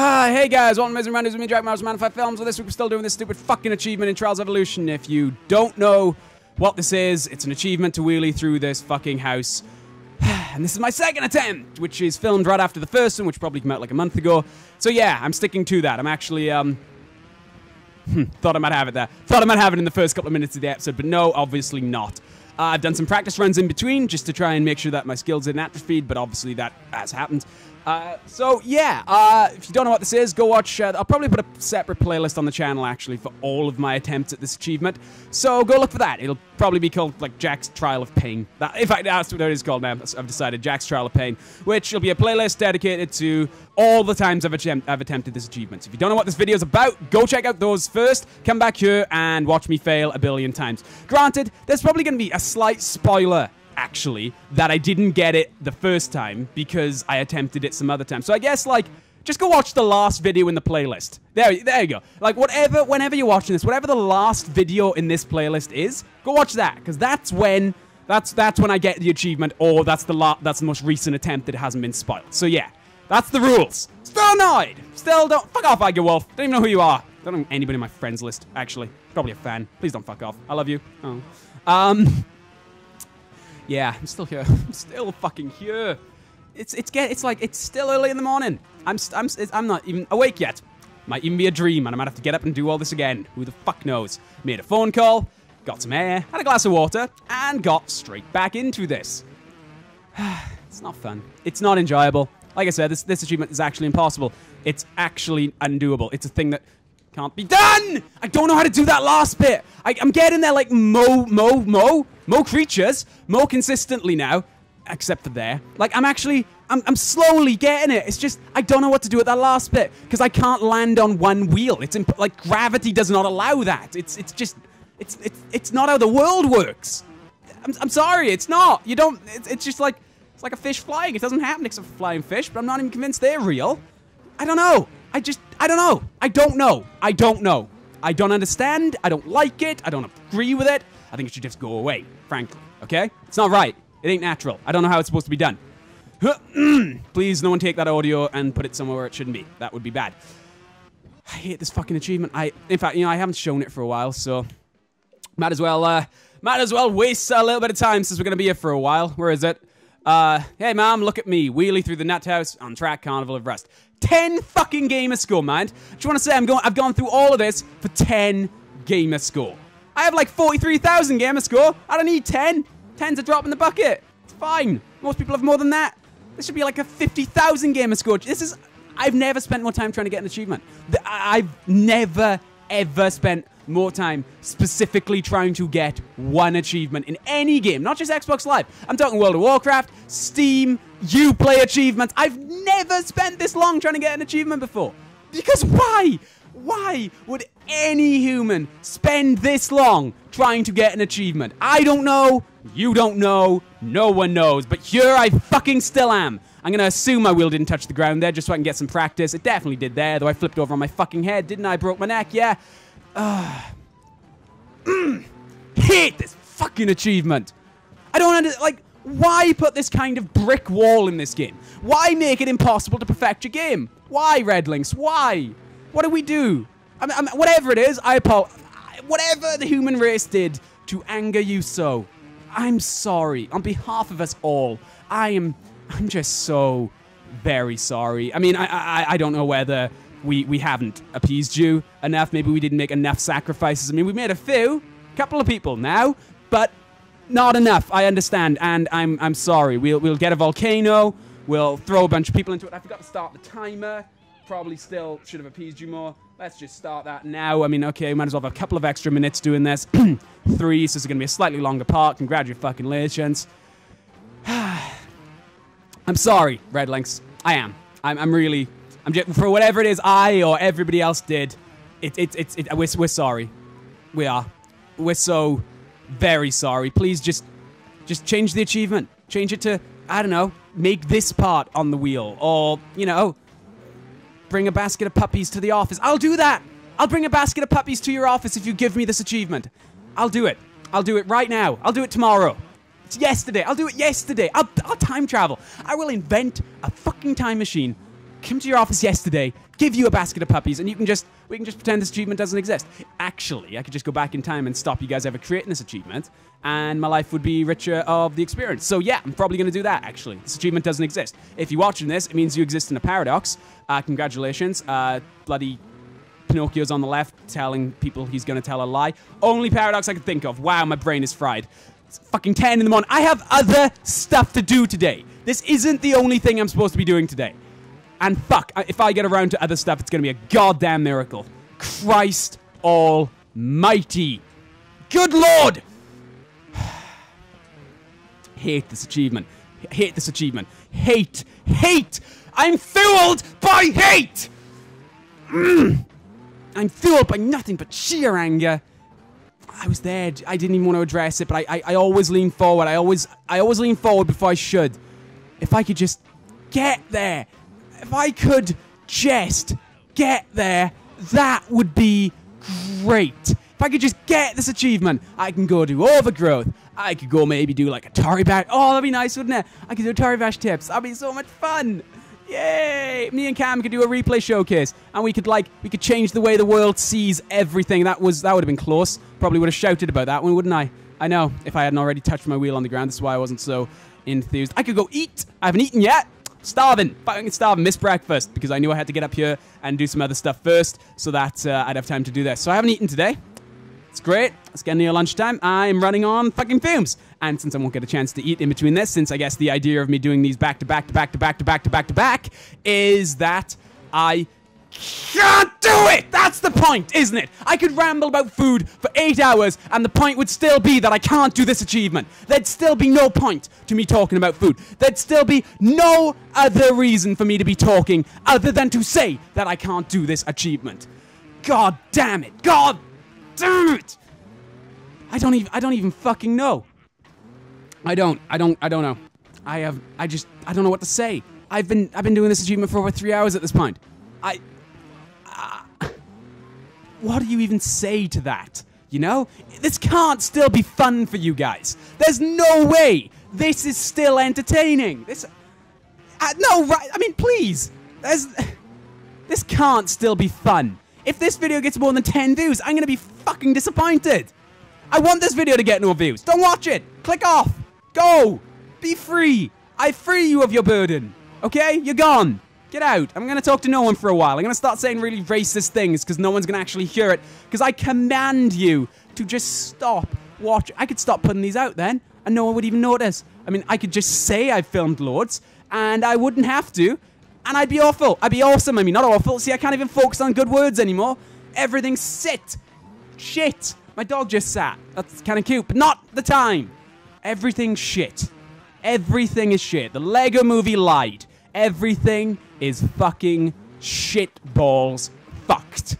Hey guys, welcome to Amazing Randos with me, Jack Morris, Man on Fire Films. Well, this week we're still doing this stupid fucking achievement in Trials Evolution. If you don't know what this is, it's an achievement to wheelie through this fucking house. And this is my second attempt, which is filmed right after the first one, which probably came out like a month ago. So yeah, I'm sticking to that. I'm actually, thought I might have it there. Thought I might have it in the first couple of minutes of the episode, but no, obviously not. I've done some practice runs in between just to try and make sure that my skills didn't atrophied, but obviously that has happened. So yeah, if you don't know what this is, go watch, I'll probably put a separate playlist on the channel actually for all of my attempts at this achievement. So go look for that. It'll probably be called like Jack's Trial of Pain. That, in fact, that's what it is called now. I've decided Jack's Trial of Pain, which will be a playlist dedicated to all the times I've attempted this achievement. So if you don't know what this video is about, go check out those first, come back here and watch me fail a billion times. Granted, there's probably going to be a slight spoiler actually, that I didn't get it the first time because I attempted it some other time. So I guess, like, just go watch the last video in the playlist. There you go. Like, whatever, whenever you're watching this, whatever the last video in this playlist is, go watch that, because that's when I get the achievement, or that's the most recent attempt that hasn't been spoiled. So yeah, that's the rules. Still annoyed. Still don't, fuck off, Edgar Wolf. Don't even know who you are. Don't know anybody in my friends list, actually. Probably a fan. Please don't fuck off. I love you. Oh. Yeah, I'm still here. I'm still fucking here. It's still early in the morning. I'm not even awake yet. Might even be a dream, and I might have to get up and do all this again. Who the fuck knows? Made a phone call, got some air, had a glass of water, and got straight back into this. It's not fun. It's not enjoyable. Like I said, this achievement is actually impossible. It's actually undoable. It's a thing that can't be done! I don't know how to do that last bit! I'm getting there like mo creatures, mo consistently now, except for there. Like, I'm slowly getting it. It's just, I don't know what to do at that last bit, because I can't land on one wheel. It's, like, gravity does not allow that. It's just, it's not how the world works. I'm sorry, it's not. You don't, it's just like, it's like a fish flying. It doesn't happen except for flying fish, but I'm not even convinced they're real. I don't know. I don't know. I don't know. I don't understand. I don't like it. I don't agree with it. I think it should just go away, frankly. Okay? It's not right. It ain't natural. I don't know how it's supposed to be done. Please, no one take that audio and put it somewhere where it shouldn't be. That would be bad. I hate this fucking achievement. In fact, you know, I haven't shown it for a while, so might as well waste a little bit of time since we're gonna be here for a while. Where is it? Hey, mom, look at me. Wheelie through the nut house on track, Carnival of Rust. 10 fucking gamer score, mind. Just want to say I've gone through all of this for 10 gamer score. I have like 43,000 gamer score. I don't need 10. 10's a drop in the bucket. It's fine. Most people have more than that. This should be like a 50,000 gamer score. This is... I've never spent more time trying to get an achievement. I've never, ever spent more time specifically trying to get one achievement in any game, not just Xbox Live. I'm talking World of Warcraft, Steam, Uplay achievements. I've never spent this long trying to get an achievement before. Because why? Why would any human spend this long trying to get an achievement? I don't know, you don't know, no one knows, but here I fucking still am. I'm gonna assume my wheel didn't touch the ground there just so I can get some practice. It definitely did there, though I flipped over on my fucking head, didn't I? Broke my neck, yeah. Hate this fucking achievement. I don't understand, like, why put this kind of brick wall in this game? Why make it impossible to perfect your game? Why, RedLynx? Why? What do we do? Whatever it is, whatever the human race did to anger you so, I'm sorry. On behalf of us all, I'm just so very sorry. I mean, I don't know whether we haven't appeased you enough. Maybe we didn't make enough sacrifices. I mean, we made a couple of people now, but not enough. I understand, and I'm sorry. We'll get a volcano. We'll throw a bunch of people into it. I forgot to start the timer. Probably still should have appeased you more. Let's just start that now. I mean, okay, might as well have a couple of extra minutes doing this. 3, so it's going to be a slightly longer part. Congratulations. I'm sorry, RedLynx. I am. I'm really... I'm just, for whatever it is I or everybody else did, we're sorry. We are. We're so very sorry. Please just change the achievement. Change it to, I don't know, make this part on the wheel. Or, you know... Bring a basket of puppies to the office. I'll do that. I'll bring a basket of puppies to your office if you give me this achievement. I'll do it. I'll do it right now. I'll do it tomorrow. It's yesterday. I'll do it yesterday. I'll time travel. I will invent a fucking time machine. Come to your office yesterday. give you a basket of puppies, and you can just, we can just pretend this achievement doesn't exist. Actually, I could just go back in time and stop you guys ever creating this achievement, and my life would be richer of the experience. So yeah, I'm probably gonna do that, actually. This achievement doesn't exist. If you're watching this, it means you exist in a paradox. Congratulations. Bloody Pinocchio's on the left telling people he's gonna tell a lie. Only paradox I could think of. Wow, my brain is fried. It's fucking 10 in the morning. I have other stuff to do today. This isn't the only thing I'm supposed to be doing today. And fuck, if I get around to other stuff, it's gonna be a goddamn miracle. Christ almighty. Good lord! Hate this achievement. Hate this achievement. Hate. Hate! I'm fueled by hate! I'm fueled by nothing but sheer anger. I was there. I didn't even want to address it, but I always lean forward. I always lean forward before I should. If I could just get there. If I could just get there, that would be great. If I could just get this achievement, I can go do overgrowth. I could go maybe do like a Atari Bash. Oh, that'd be nice, wouldn't it? I could do Atari Bash tips. That'd be so much fun. Yay! Me and Cam could do a replay showcase, and we could change the way the world sees everything. That would have been close. Probably would have shouted about that one, wouldn't I? I know, if I hadn't already touched my wheel on the ground. That's why I wasn't so enthused. I could go eat. I haven't eaten yet. Starving. Fucking starving. Missed breakfast because I knew I had to get up here and do some other stuff first, so that I'd have time to do this. So I haven't eaten today. It's great. It's getting near lunchtime. I'm running on fucking fumes. And since I won't get a chance to eat in between this, since I guess the idea of me doing these back to back is that I can't do it! That's the point, isn't it? I could ramble about food for 8 hours, and the point would still be that I can't do this achievement. There'd still be no point to me talking about food. There'd still be no other reason for me to be talking other than to say that I can't do this achievement. God damn it. God damn it! I don't even fucking know. I don't know. I don't know what to say. I've been doing this achievement for over 3 hours at this point. What do you even say to that? You know? This can't still be fun for you guys. There's no way this is still entertaining. I mean, please. This can't still be fun. If this video gets more than 10 views, I'm gonna be fucking disappointed. I want this video to get more views. Don't watch it. Click off. Go. Be free. I free you of your burden. Okay? You're gone. Get out. I'm going to talk to no one for a while. I'm going to start saying really racist things because no one's going to actually hear it. Because I command you to just stop watching. I could stop putting these out then and no one would even notice. I mean, I could just say I filmed Lords and I wouldn't have to. And I'd be awful. I'd be awesome. I mean, not awful. See, I can't even focus on good words anymore. Everything's sit. Shit. My dog just sat. That's kind of cute, but not the time. Everything's shit. Everything is shit. The Lego movie lied. Everything is fucking shit balls fucked.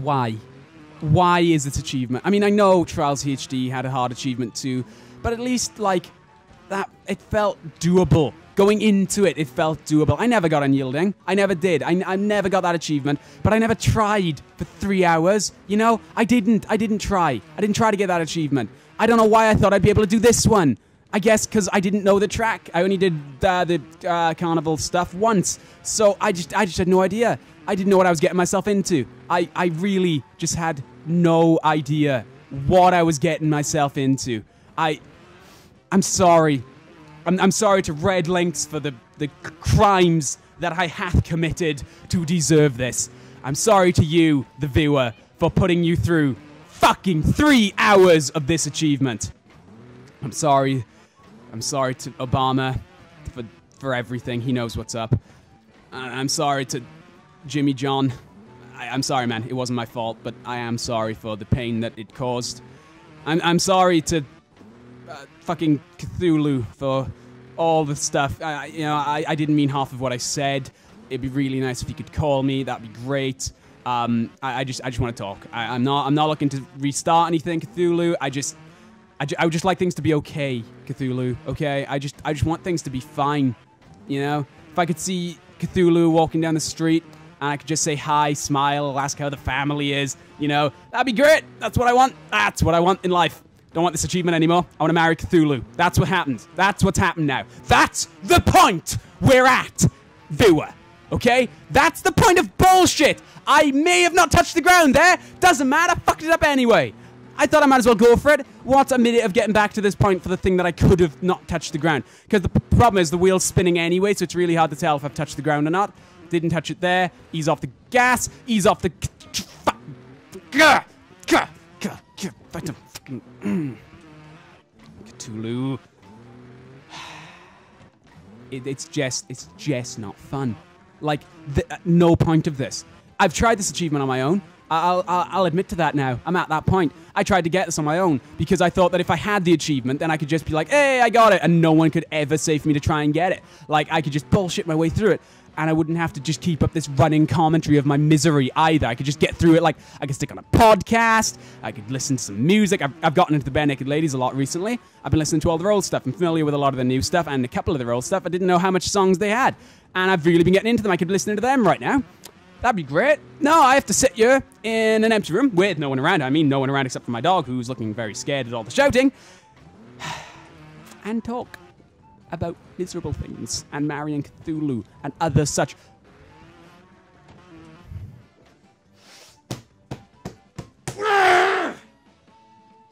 Why? Why is this achievement? I mean, I know Trials HD had a hard achievement too, but at least, like, that, it felt doable. Going into it, it felt doable. I never got Unyielding. I never did. I never got that achievement, but I never tried for 3 hours. You know, I didn't try. I didn't try to get that achievement. I don't know why I thought I'd be able to do this one. I guess because I didn't know the track. I only did the carnival stuff once. So I just had no idea. I didn't know what I was getting myself into. I really just had no idea what I was getting myself into. I'm sorry. I'm sorry to RedLynx for the crimes that I hath committed to deserve this. I'm sorry to you, the viewer, for putting you through fucking 3 hours of this achievement. I'm sorry. I'm sorry to Obama for everything. He knows what's up. I'm sorry to Jimmy John. I'm sorry, man. It wasn't my fault, but I am sorry for the pain that it caused. I'm sorry to... fucking Cthulhu for all the stuff. You know, I didn't mean half of what I said. It'd be really nice if you could call me. That'd be great. I just want to talk. I'm not looking to restart anything, Cthulhu. I would just like things to be okay, Cthulhu. Okay, I just want things to be fine. You know, if I could see Cthulhu walking down the street and I could just say hi, smile, ask how the family is. You know, that'd be great. That's what I want. That's what I want in life. Don't want this achievement anymore. I want to marry Cthulhu. That's what happened. That's what's happened now. That's the point we're at, viewer. okay? That's the point of bullshit! I may have not touched the ground there! Doesn't matter, fucked it up anyway! I thought I might as well go for it. What a minute of getting back to this point for the thing that I could have not touched the ground. Because the problem is the wheel's spinning anyway, so it's really hard to tell if I've touched the ground or not. Didn't touch it there. Ease off the gas. Ease off the... Cthulhu. It's just not fun. Like, no point of this. I've tried this achievement on my own. I'll admit to that now. I'm at that point. I tried to get this on my own because I thought that if I had the achievement, then I could just be like, hey, I got it, and no one could ever say for me to try and get it. Like, I could just bullshit my way through it, and I wouldn't have to just keep up this running commentary of my misery either. I could just get through it. Like, I could stick on a podcast. I could listen to some music. I've gotten into the Barenaked Ladies a lot recently. I've been listening to all their old stuff. I'm familiar with a lot of their new stuff and a couple of their old stuff. I didn't know how much songs they had, and I've really been getting into them. I could listen to them right now. That'd be great. No, I have to sit here in an empty room with no one around. I mean, no one around except for my dog, who's looking very scared at all the shouting. And talk about miserable things and marrying Cthulhu and other such.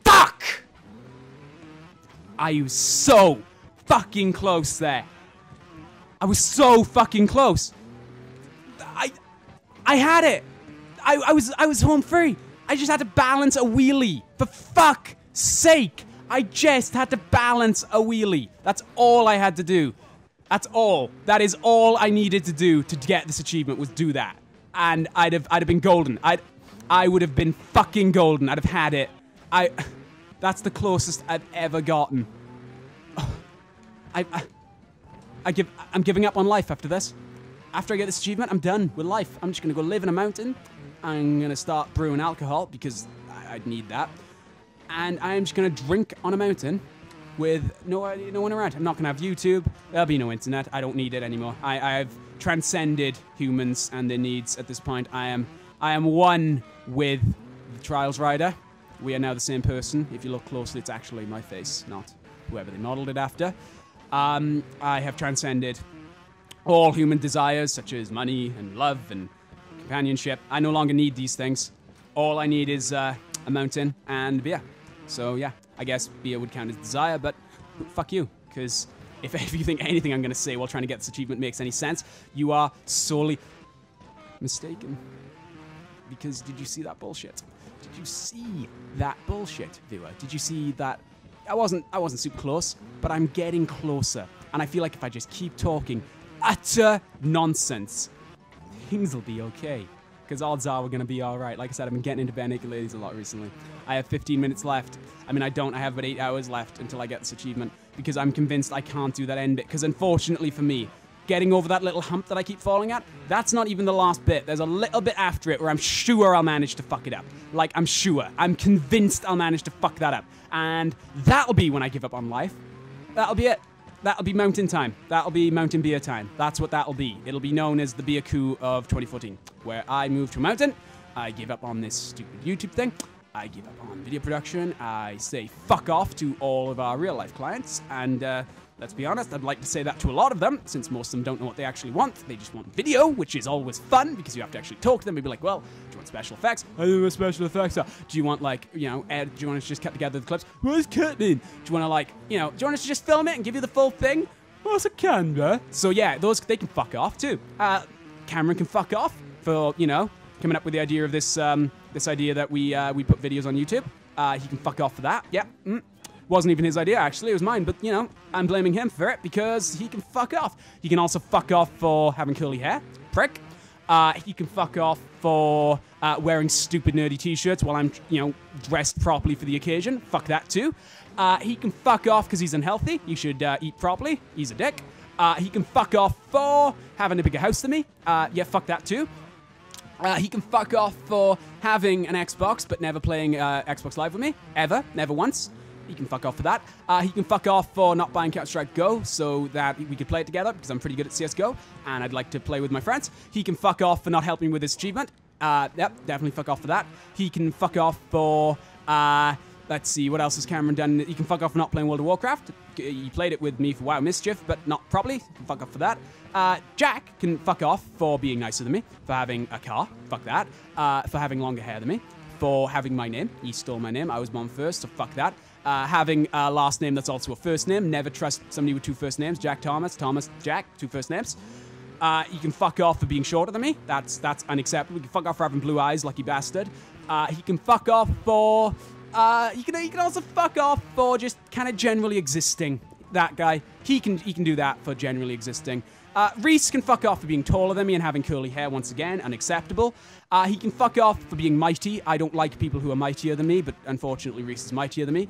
Fuck! I was so fucking close there. I was so fucking close. I had it. I was home free. I just had to balance a wheelie. For fuck's sake. I just had to balance a wheelie. That's all I had to do. That's all. That is all I needed to do to get this achievement was do that. And I'd have been golden. I would have been fucking golden. I'd have had it. That's the closest I've ever gotten. I'm giving up on life after this. After I get this achievement, I'm done with life. I'm just going to go live in a mountain. I'm going to start brewing alcohol because I'd need that. And I'm just going to drink on a mountain with no one around. I'm not going to have YouTube. There'll be no internet. I don't need it anymore. I've transcended humans and their needs at this point. I am one with the Trials Rider. We are now the same person. If you look closely, it's actually my face, not whoever they modeled it after. I have transcended all human desires, such as money and love and companionship. I no longer need these things. All I need is a mountain and beer. So yeah, I guess beer would count as desire, but fuck you. Because if you think anything I'm going to say while trying to get this achievement makes any sense, you are sorely mistaken. Because did you see that bullshit? Did you see that bullshit, viewer? Did you see that? I wasn't super close, but I'm getting closer. And I feel like if I just keep talking utter nonsense, things will be okay. Because odds are we're going to be alright. Like I said, I've been getting into Barenaked Ladies a lot recently. I have 15 minutes left. I mean, I don't. I have about 8 hours left until I get this achievement. Because I'm convinced I can't do that end bit. Because unfortunately for me, getting over that little hump that I keep falling at, that's not even the last bit. There's a little bit after it where I'm sure I'll manage to fuck it up. Like, I'm sure. I'm convinced I'll manage to fuck that up. And that'll be when I give up on life. That'll be it. That'll be mountain time. That'll be mountain beer time. That's what that'll be. It'll be known as the beer coup of 2014, where I move to a mountain, I give up on this stupid YouTube thing, I give up on video production, I say fuck off to all of our real-life clients, and let's be honest, I'd like to say that to a lot of them, since most of them don't know what they actually want. They just want video, which is always fun, because you have to actually talk to them and be like, well, do you want special effects? I don't know what special effects are. Do you want, like, you know, do you want us to just cut together the clips? Where's cutting? Do you want to, like, you know, do you want us to just film it and give you the full thing? What's a camera? So, yeah, those, they can fuck off, too. Cameron can fuck off for, you know, coming up with the idea of this, this idea that we put videos on YouTube. He can fuck off for that. Yeah, wasn't even his idea, actually. It was mine, but, you know, I'm blaming him for it because he can fuck off. He can also fuck off for having curly hair. Prick. He can fuck off for wearing stupid nerdy t-shirts while I'm, you know, dressed properly for the occasion. Fuck that, too. He can fuck off because he's unhealthy. He should eat properly. He's a dick. He can fuck off for having a bigger house than me. Yeah, fuck that, too. He can fuck off for having an Xbox but never playing Xbox Live with me. Ever. Never once. He can fuck off for that. He can fuck off for not buying Counter Strike Go so that we could play it together because I'm pretty good at CSGO and I'd like to play with my friends. He can fuck off for not helping with his achievement. Yep, definitely fuck off for that. He can fuck off for Let's see, what else has Cameron done? You can fuck off for not playing World of Warcraft. You played it with me for WoW Mischief, but not properly. You can fuck off for that. Jack can fuck off for being nicer than me, for having a car. Fuck that. For having longer hair than me, for having my name. He stole my name. I was born first, so fuck that. Having a last name that's also a first name. Never trust somebody with two first names. Jack Thomas, Thomas Jack, two first names. You can fuck off for being shorter than me. That's unacceptable. You can fuck off for having blue eyes, lucky bastard. He can fuck off for... you can also fuck off for just kind of generally existing. That guy, he can do that for generally existing. Reese can fuck off for being taller than me and having curly hair, once again, unacceptable. He can fuck off for being mighty. I don't like people who are mightier than me, but unfortunately Reese is mightier than me.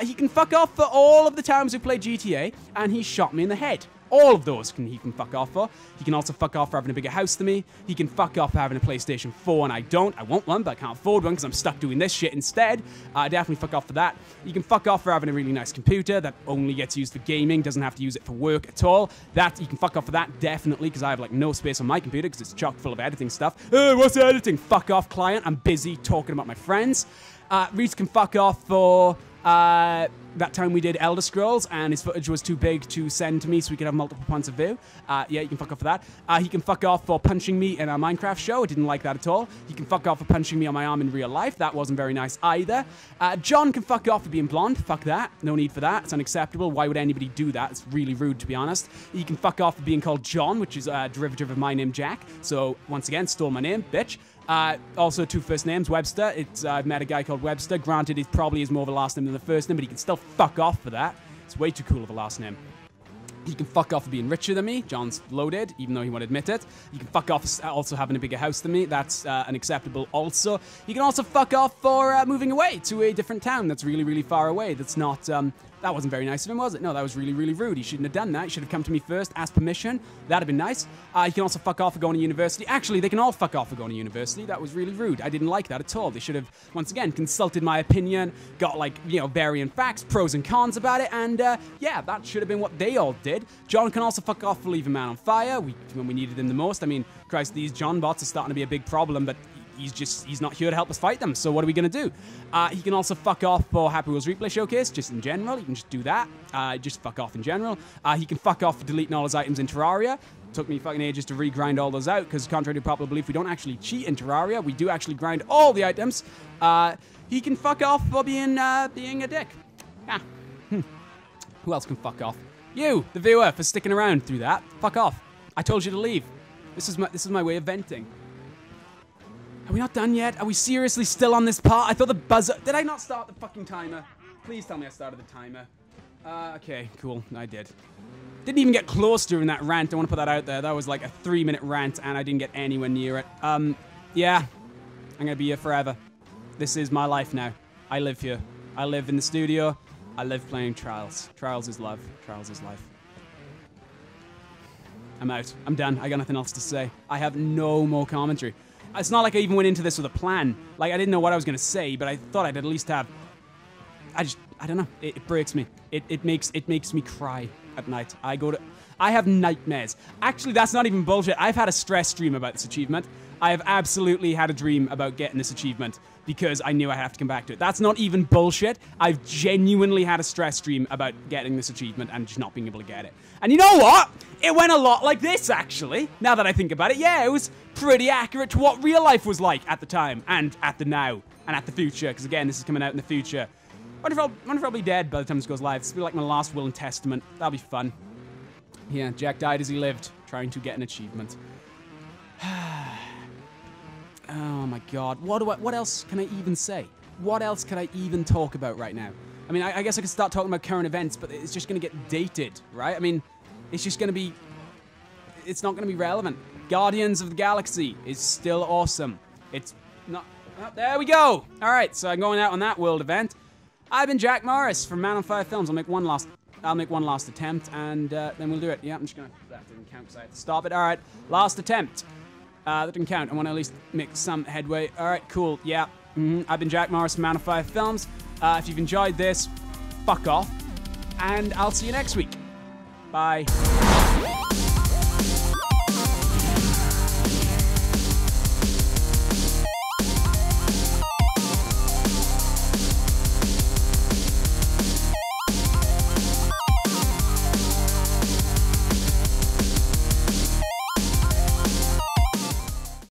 He can fuck off for all of the times we played GTA, and he shot me in the head. All of those he can fuck off for. He can also fuck off for having a bigger house than me. He can fuck off for having a PlayStation 4, and I don't. I want one, but I can't afford one because I'm stuck doing this shit instead. Definitely fuck off for that. You can fuck off for having a really nice computer that only gets used for gaming, doesn't have to use it for work at all. That, you can fuck off for that, definitely, because I have, like, no space on my computer because it's chock full of editing stuff. What's the editing? Fuck off, client. I'm busy talking about my friends. Reese can fuck off for... that time we did Elder Scrolls and his footage was too big to send to me so we could have multiple points of view. Yeah, you can fuck off for that. He can fuck off for punching me in our Minecraft show. I didn't like that at all. He can fuck off for punching me on my arm in real life. That wasn't very nice either. John can fuck off for being blonde. Fuck that. No need for that. It's unacceptable. Why would anybody do that? It's really rude, to be honest. He can fuck off for being called John, which is a derivative of my name, Jack. So, once again, stole my name, bitch. Also, two first names, Webster. I've met a guy called Webster. Granted, it probably is more of a last name than the first name, but he can still fuck off for that. It's way too cool of a last name. You can fuck off for being richer than me. John's loaded, even though he won't admit it. You can fuck off also having a bigger house than me. That's unacceptable also. You can also fuck off for moving away to a different town that's really, really far away. That's not... that wasn't very nice of him, was it? No, that was really, really rude. He shouldn't have done that. He should have come to me first, asked permission. That'd have been nice. You can also fuck off for going to university. Actually, they can all fuck off for going to university. That was really rude. I didn't like that at all. They should have, once again, consulted my opinion, got, like, you know, varying facts, pros and cons about it, and, yeah, that should have been what they all did. John can also fuck off for leaving Man on Fire when we needed him the most. I mean, Christ, these John bots are starting to be a big problem, but... He's not here to help us fight them, so what are we going to do? He can also fuck off for Happy Wheels Replay Showcase, just in general. You can just do that. Just fuck off in general. He can fuck off for deleting all his items in Terraria. Took me fucking ages to regrind all those out, because contrary to popular belief, we don't actually cheat in Terraria. We do actually grind all the items. He can fuck off for being a dick. Ah. Who else can fuck off? You, the viewer, for sticking around through that. Fuck off. I told you to leave. This is my way of venting. Are we not done yet? Are we seriously still on this part? I thought the buzzer... Did I not start the fucking timer? Please tell me I started the timer. Okay, cool. I did. Didn't even get close during that rant. I want to put that out there. That was like a 3-minute rant, and I didn't get anywhere near it. Yeah. I'm gonna be here forever. This is my life now. I live here. I live in the studio. I live playing Trials. Trials is love. Trials is life. I'm out. I'm done. I got nothing else to say. I have no more commentary. It's not like I even went into this with a plan. Like, I didn't know what I was going to say, but I thought I'd at least have... I don't know. It breaks me. It makes me cry at night. I have nightmares. Actually, that's not even bullshit. I've had a stress dream about this achievement. I have absolutely had a dream about getting this achievement because I knew I have to come back to it. That's not even bullshit. I've genuinely had a stress dream about getting this achievement and just not being able to get it. And you know what? It went a lot like this, actually. Now that I think about it, yeah, it was pretty accurate to what real life was like at the time and at the now and at the future. Because, again, this is coming out in the future. I wonder if I'll be dead by the time this goes live. This will be like my last will and testament. That'll be fun. Yeah, Jack died as he lived, trying to get an achievement. Oh my god. What else can I even say? What else can I even talk about right now? I mean, I guess I could start talking about current events, but it's just going to get dated, right? I mean, it's just going to be... It's not going to be relevant. Guardians of the Galaxy is still awesome. It's not... Oh, there we go! Alright, so I'm going out on that world event. I've been Jack Morris from Man on Fire Films. I'll make one last attempt, and then we'll do it. Yeah, I'm just gonna... That didn't count, because I had to stop it. Alright, last attempt. That didn't count. I want to at least make some headway. Alright, cool. Yeah. I've been Jack Morris from Man on Fire Films. If you've enjoyed this, fuck off. And I'll see you next week. Bye.